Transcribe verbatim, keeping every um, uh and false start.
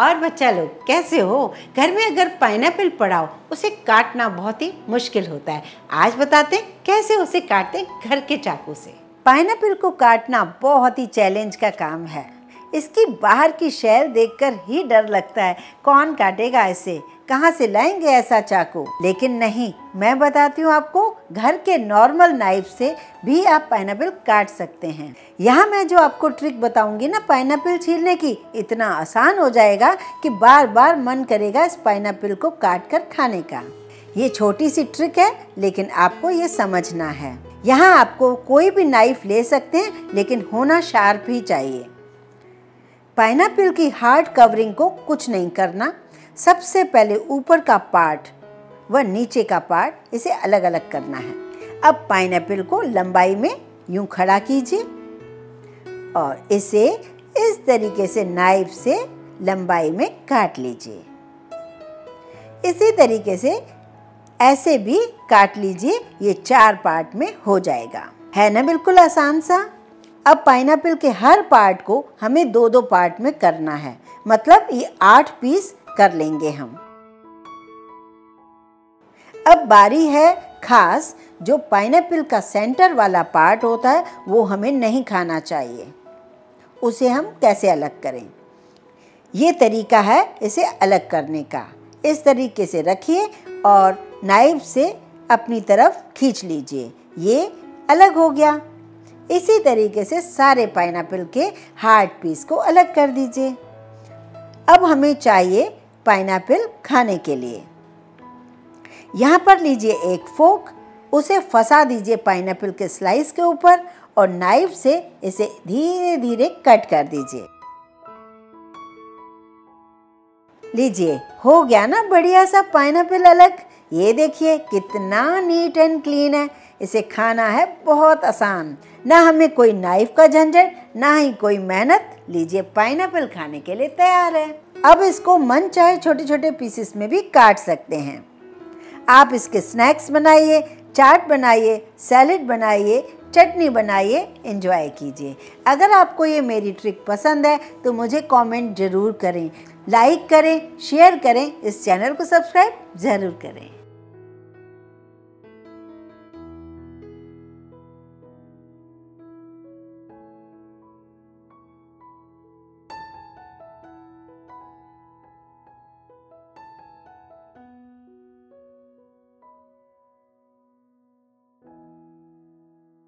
और बच्चा लोग कैसे हो। घर में अगर पाइनएप्पल पड़ा हो उसे काटना बहुत ही मुश्किल होता है। आज बताते हैं कैसे उसे काटते हैं घर के चाकू से। पाइनएप्पल को काटना बहुत ही चैलेंज का काम है। इसकी बाहर की शेल देखकर ही डर लगता है, कौन काटेगा इसे, कहाँ से लाएंगे ऐसा चाकू। लेकिन नहीं, मैं बताती हूँ आपको, घर के नॉर्मल नाइफ से भी आप पाइनएप्पल काट सकते हैं। यहाँ मैं जो आपको ट्रिक बताऊंगी ना पाइनएप्पल छीलने की, इतना आसान हो जाएगा कि बार बार मन करेगा इस पाइनएप्पल को काट कर खाने का। ये छोटी सी ट्रिक है लेकिन आपको ये समझना है। यहाँ आपको कोई भी नाइफ ले सकते हैं लेकिन होना शार्प ही चाहिए। पाइनएप्पल की हार्ड कवरिंग को कुछ नहीं करना। सबसे पहले ऊपर का पार्ट व नीचे का पार्ट इसे अलग अलग करना है। अब पाइनएप्पल को लंबाई में यूं खड़ा कीजिए और इसे इस तरीके से नाइफ से लंबाई में काट लीजिए। इसी तरीके से ऐसे भी काट लीजिए, ये चार पार्ट में हो जाएगा। है ना बिल्कुल आसान सा। अब पाइनएप्पल के हर पार्ट को हमें दो दो पार्ट में करना है, मतलब ये आठ पीस कर लेंगे हम। अब बारी है खास, जो पाइनएप्पल का सेंटर वाला पार्ट होता है वो हमें नहीं खाना चाहिए। उसे हम कैसे अलग करें, ये तरीका है इसे अलग करने का। इस तरीके से रखिए और नाइफ से अपनी तरफ खींच लीजिए, ये अलग हो गया। इसी तरीके से सारे पाइनएप्पल के हार्ड पीस को अलग कर दीजिए। अब हमें चाहिए पाइनएप्पल खाने के लिए। यहाँ पर लीजिए एक फोक, उसे फंसा दीजिए पाइनएप्पल के स्लाइस के ऊपर और नाइफ से इसे धीरे धीरे कट कर दीजिए। लीजिए, हो गया ना बढ़िया सा पाइनएप्पल अलग। ये देखिए कितना नीट एंड क्लीन है। इसे खाना है बहुत आसान, ना हमें कोई नाइफ का झंझट ना ही कोई मेहनत। लीजिए पाइनएप्पल खाने के लिए तैयार है। अब इसको मन चाहे छोटे छोटे पीसेस में भी काट सकते हैं। आप इसके स्नैक्स बनाइए, चाट बनाइए, सैलेड बनाइए, चटनी बनाइए, एंजॉय कीजिए। अगर आपको ये मेरी ट्रिक पसंद है तो मुझे कमेंट ज़रूर करें, लाइक करें, शेयर करें, इस चैनल को सब्सक्राइब ज़रूर करें।